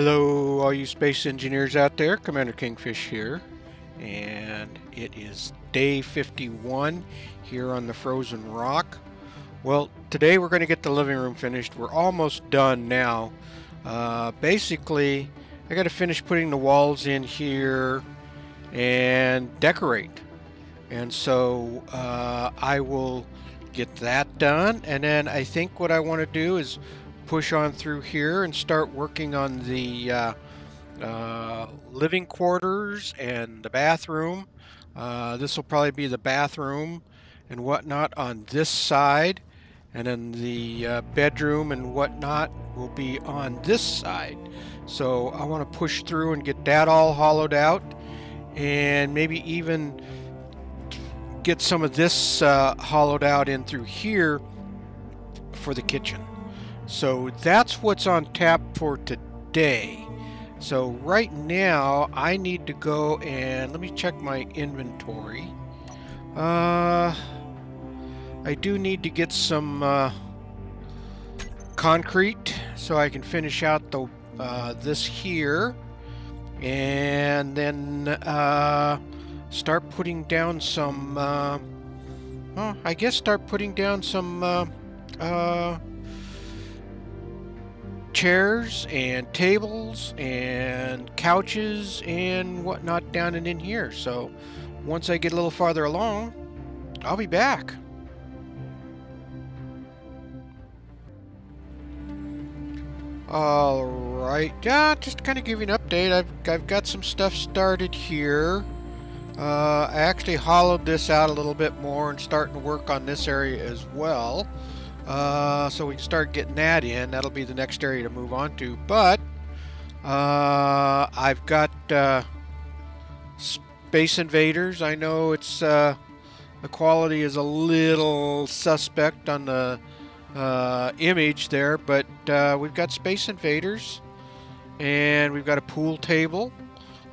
Hello, all you space engineers out there. Commander Kingfish here, and it is day 51 here on the frozen rock. Well, today we're going to get the living room finished. We're almost done now. Basically, I got to finish putting the walls in here and decorate, and so I will get that done, and then I think what I want to do is push on through here and start working on the living quarters and the bathroom. This will probably be the bathroom and whatnot on this side, and then the bedroom and whatnot will be on this side. So I want to push through and get that all hollowed out, and maybe even get some of this hollowed out in through here for the kitchen. So that's what's on tap for today. So right now I need to go and let me check my inventory. I do need to get some concrete so I can finish out the this here, and then start putting down some I guess start putting down some chairs and tables and couches and whatnot down and in here. So once I get a little farther along, I'll be back. All right, just kind of give you an update. I've got some stuff started here. I actually hollowed this out a little bit more and starting to work on this area as well. So we can start getting that in. That'll be the next area to move on to. But I've got Space Invaders. I know it's the quality is a little suspect on the image there, but we've got Space Invaders, and we've got a pool table.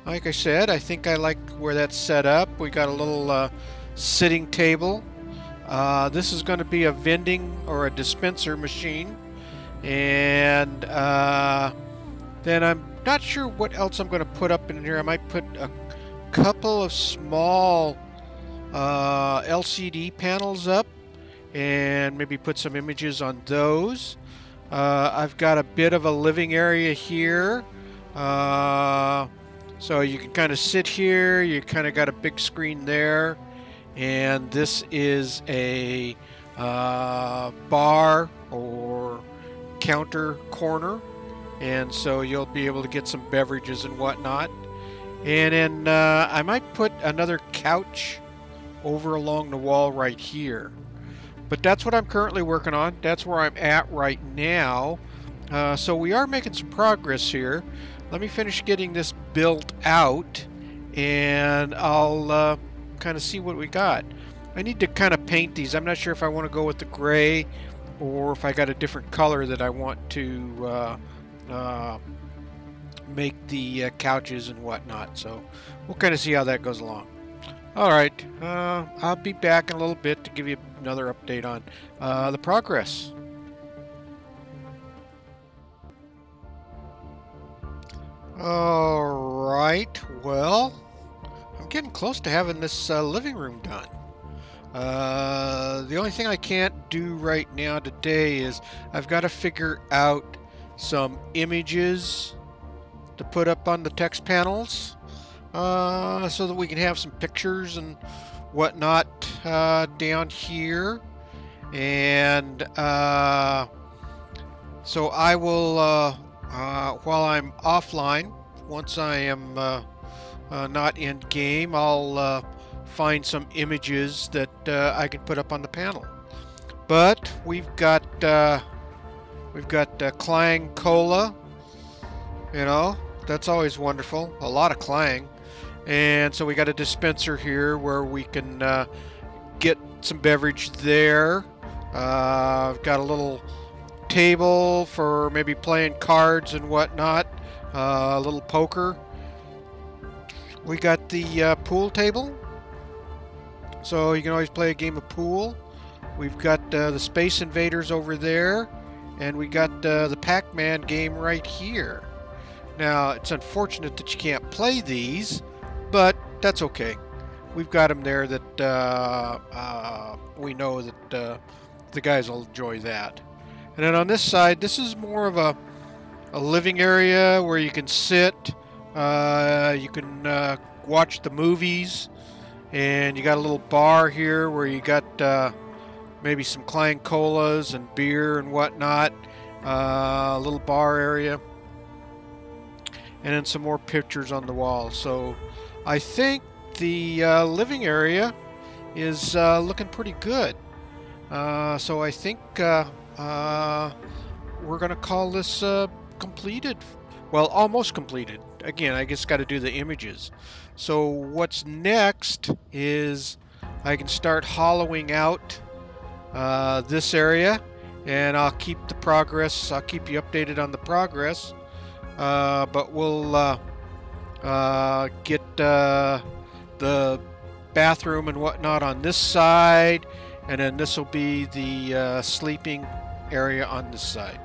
Like I said, I think I like where that's set up. We got a little sitting table. This is going to be a vending or a dispenser machine, and then I'm not sure what else I'm going to put up in here. I might put a couple of small LCD panels up and maybe put some images on those. I've got a bit of a living area here, so you can kind of sit here. You kind of got a big screen there. And this is a bar or counter corner, and so you'll be able to get some beverages and whatnot. And then I might put another couch over along the wall right here. But that's what I'm currently working on. That's where I'm at right now. So we are making some progress here. Let me finish getting this built out, and I'll kind of see what we got. I need to kind of paint these. I'm not sure if I want to go with the gray or if I got a different color that I want to make the couches and whatnot. So we'll kind of see how that goes along. All right, I'll be back in a little bit to give you another update on the progress. All right, well, getting close to having this living room done. The only thing I can't do right now today is I've got to figure out some images to put up on the text panels, so that we can have some pictures and whatnot down here. And so I will, while I'm offline, once I am not in game, I'll find some images that I can put up on the panel. But we've got Klang Cola. You know, that's always wonderful. A lot of Klang, and so we got a dispenser here where we can get some beverage there. I've got a little table for maybe playing cards and whatnot. A little poker. We got the pool table, so you can always play a game of pool. We've got the Space Invaders over there, and we got the Pac-Man game right here. Now, it's unfortunate that you can't play these, but that's okay. We've got them there that we know that the guys will enjoy that. And then on this side, this is more of a living area where you can sit, you can watch the movies, and you got a little bar here where you got maybe some Klang Colas and beer and whatnot, a little bar area, and then some more pictures on the wall. So I think the living area is looking pretty good. So I think we're going to call this completed. Well, almost completed. Again, I just got to do the images. So what's next is I can start hollowing out this area, and I'll keep the progress. I'll keep you updated on the progress. But we'll get the bathroom and whatnot on this side, and then this will be the sleeping area on this side.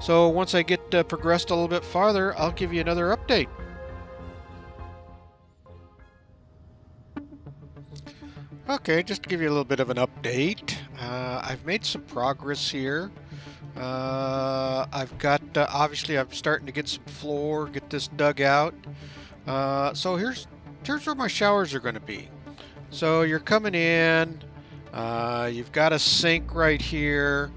So once I get progressed a little bit farther, I'll give you another update. Okay, just to give you a little bit of an update, I've made some progress here. I've got, obviously I'm starting to get some floor, get this dug out. So here's where my showers are going to be. So you're coming in, you've got a sink right here,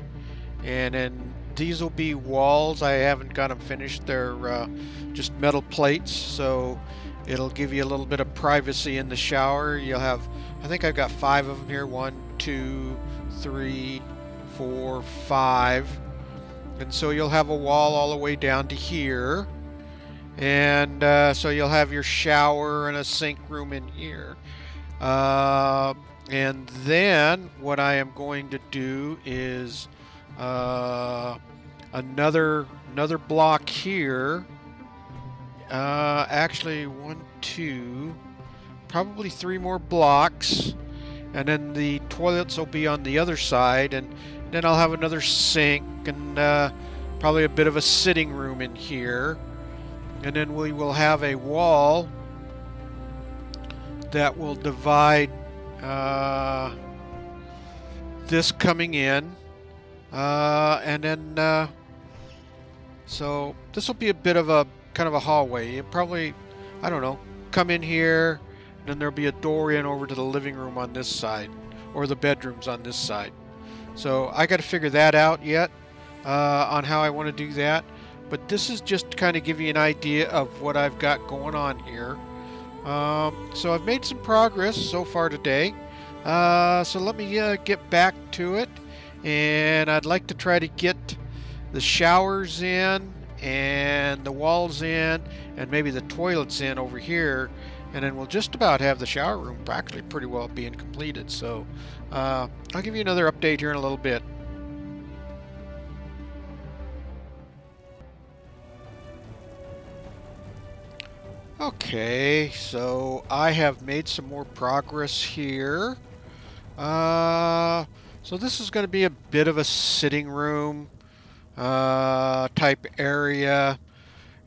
and then these will be walls. I haven't got them finished. They're just metal plates, so it'll give you a little bit of privacy in the shower. You'll have, I think I've got 5 of them here, 1, 2, 3, 4, 5. And so you'll have a wall all the way down to here, and so you'll have your shower and a sink room in here. And then what I am going to do is another block here. Actually, 1, 2, probably 3 more blocks, and then the toilets will be on the other side, and then I'll have another sink and probably a bit of a sitting room in here. And then we will have a wall that will divide this coming in, and then so this will be a bit of a kind of a hallway. It probably, I don't know, come in here, and then there'll be a door in over to the living room on this side, or the bedrooms on this side. So I got to figure that out yet, on how I want to do that. But this is just to kind of give you an idea of what I've got going on here. So I've made some progress so far today. So let me get back to it, and I'd like to try to get the showers in and the walls in and maybe the toilets in over here, and then we'll just about have the shower room practically pretty well being completed. So I'll give you another update here in a little bit. Okay, so I have made some more progress here. So this is going to be a bit of a sitting room type area,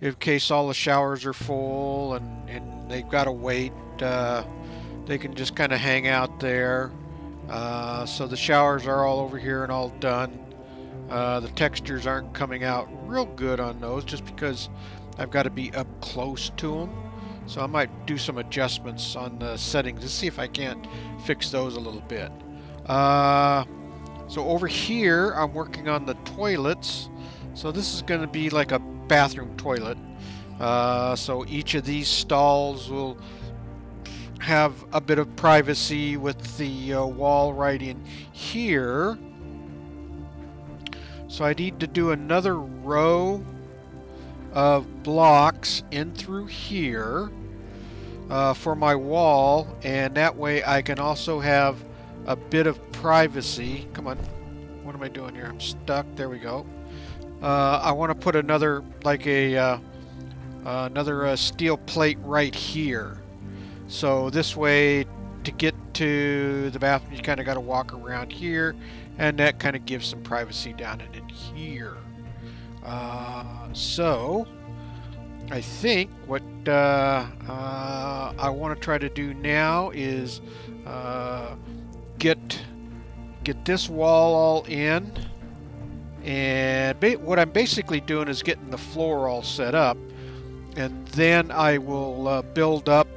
in case all the showers are full and they've got to wait. They can just kind of hang out there. So the showers are all over here and all done. The textures aren't coming out real good on those, just because I've got to be up close to them. So I might do some adjustments on the settings to see if I can't fix those a little bit. So over here, I'm working on the toilets. So this is going to be like a bathroom toilet. So each of these stalls will have a bit of privacy with the wall right in here. So I need to do another row of blocks in through here for my wall, and that way I can also have a bit of privacy. Come on, what am I doing here? I'm stuck. There we go. I want to put another, like a another steel plate right here, so this way to get to the bathroom you kind of got to walk around here, and that kind of gives some privacy down in here. So I think what I want to try to do now is get this wall all in, and what I'm basically doing is getting the floor all set up, and then I will build up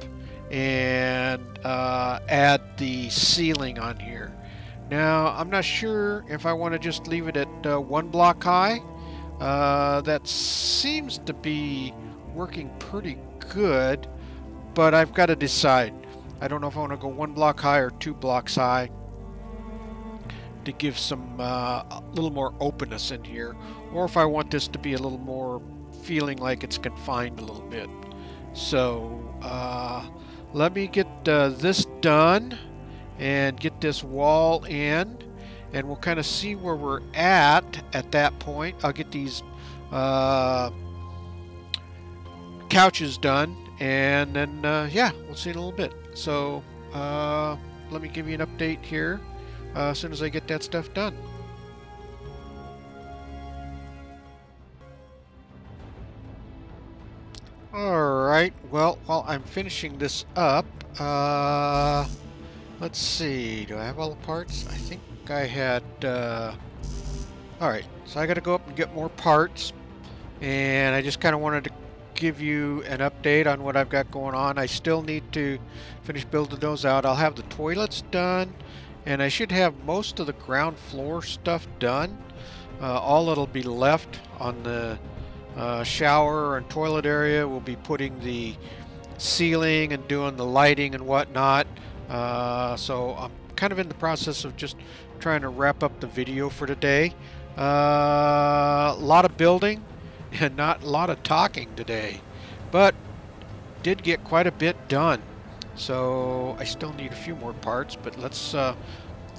and add the ceiling on here. Now, I'm not sure if I want to just leave it at one block high. That seems to be working pretty good, but I've got to decide. I don't know if I want to go one block high or two blocks high to give some a little more openness in here, or if I want this to be a little more feeling like it's confined a little bit. So let me get this done and get this wall in, and we'll kind of see where we're at that point. I'll get these couches done, and then yeah, we'll see in a little bit. So let me give you an update here as soon as I get that stuff done. Alright, well, while I'm finishing this up, let's see, do I have all the parts? I think I had, alright, so I gotta go up and get more parts, and I just kinda wanted to give you an update on what I've got going on. I still need to finish building those out. I'll have the toilets done, and I should have most of the ground floor stuff done. All that'll be left on the shower and toilet area will be putting the ceiling and doing the lighting and whatnot. So I'm kind of in the process of just trying to wrap up the video for today. A lot of building and not a lot of talking today, but did get quite a bit done. So I still need a few more parts, but let's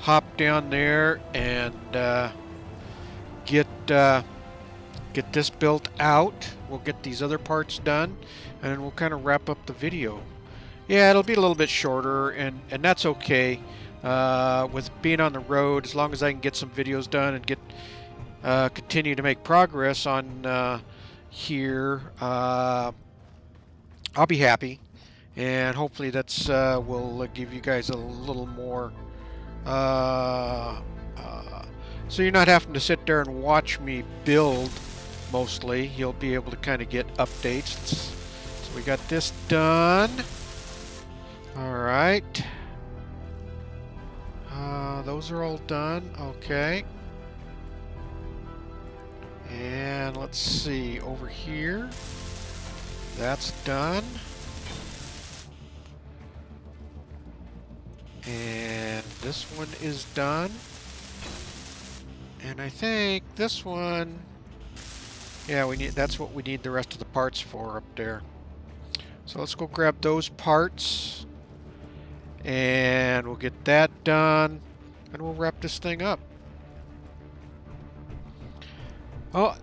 hop down there and get this built out. We'll get these other parts done, and we'll kind of wrap up the video. Yeah, it'll be a little bit shorter, and that's okay. With being on the road, as long as I can get some videos done and get continue to make progress on here, I'll be happy. And hopefully that's will give you guys a little more so you're not having to sit there and watch me build mostly. You'll be able to kind of get updates. So we got this done. Alright. Those are all done. Okay. And let's see. Over here. That's done. And this one is done. And I think this one... yeah, we need. That's what we need the rest of the parts for up there. So let's go grab those parts. And we'll get that done, and we'll wrap this thing up. Oh,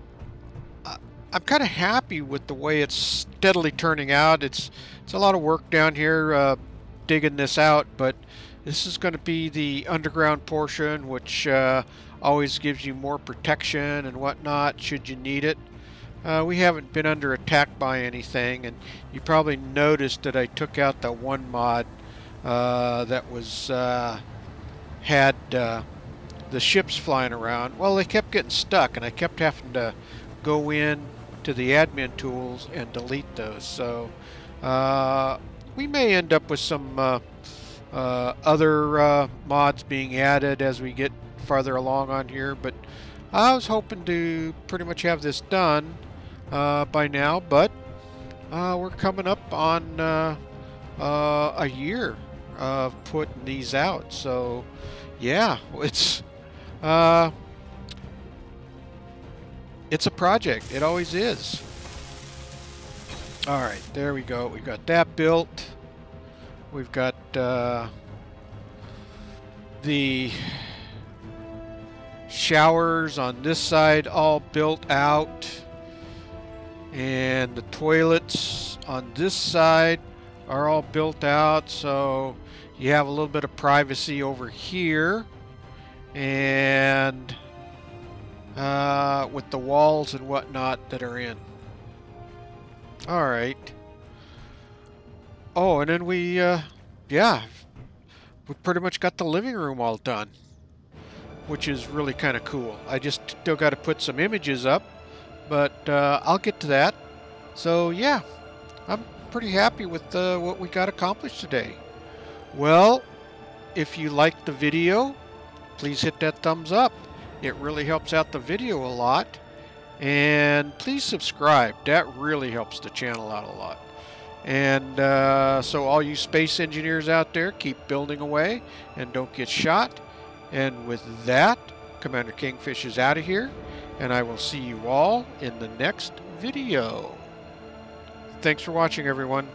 I'm kind of happy with the way it's steadily turning out. It's a lot of work down here digging this out, but this is going to be the underground portion, which always gives you more protection and whatnot should you need it. We haven't been under attack by anything, and you probably noticed that I took out that one mod that was had the ships flying around. Well, they kept getting stuck, and I kept having to go in to the admin tools and delete those. So we may end up with some other mods being added as we get farther along on here, but I was hoping to pretty much have this done by now, but we're coming up on a year of putting these out. So yeah, it's a project. It always is. Alright, there we go. We've got that built. We've got the showers on this side all built out, and the toilets on this side are all built out, so you have a little bit of privacy over here. And with the walls and whatnot that are in. Alright. Oh, and then we, yeah, we pretty much got the living room all done, which is really kind of cool. I just still got to put some images up, but I'll get to that. So, yeah, I'm pretty happy with what we got accomplished today. Well, if you liked the video, please hit that thumbs up. It really helps out the video a lot. And please subscribe. That really helps the channel out a lot. And so all you space engineers out there, keep building away and don't get shot. And with that, Commander Kingfish is out of here, and I will see you all in the next video. Thanks for watching, everyone.